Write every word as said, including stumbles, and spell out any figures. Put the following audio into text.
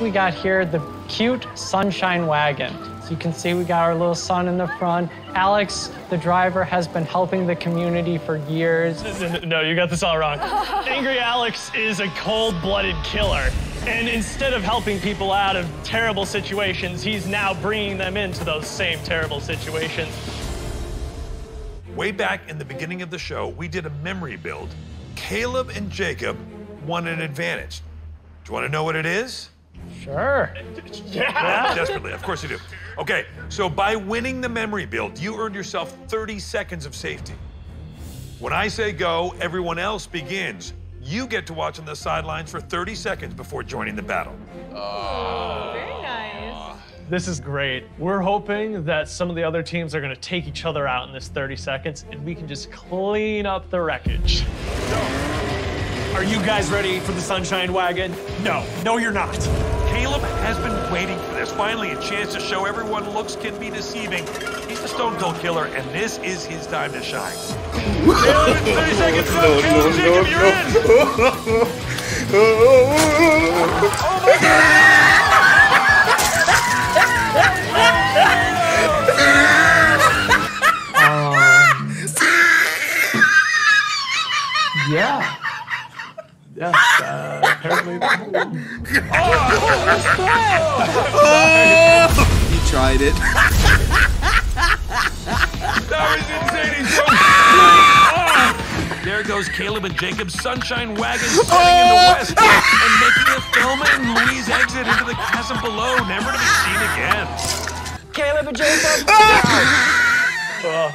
We got here the cute Sunshine Wagon. So you can see we got our little sun in the front. Alex, the driver, has been helping the community for years. No, you got this all wrong. Angry Alex is a cold-blooded killer. And instead of helping people out of terrible situations, he's now bringing them into those same terrible situations. Way back in the beginning of the show, we did a memory build. Caleb and Jacob won an advantage. Do you want to know what it is? Sure. Yeah. Desperately, of course you do. Okay, so by winning the memory build, you earned yourself thirty seconds of safety. When I say go, everyone else begins. You get to watch on the sidelines for thirty seconds before joining the battle. Oh, very nice. This is great. We're hoping that some of the other teams are going to take each other out in this thirty seconds, and we can just clean up the wreckage. So, are you guys ready for the Sunshine Wagon? No. No, you're not. Caleb has been waiting for this. Finally, a chance to show everyone looks can be deceiving. He's the stone cold killer, and this is hhis time to shine. Caleb, thirty seconds no, no, Caleb, no, Jacob, no, you're no. in! Oh, my God! um, yeah. Yeah, uh, apparently. Oh, he tried it. That was insane. Oh. There goes Caleb and Jacob's Sunshine Wagon starting in the west and making a Thelma and Louise exit into the chasm below, never to be seen again. Caleb and Jacob. Oh.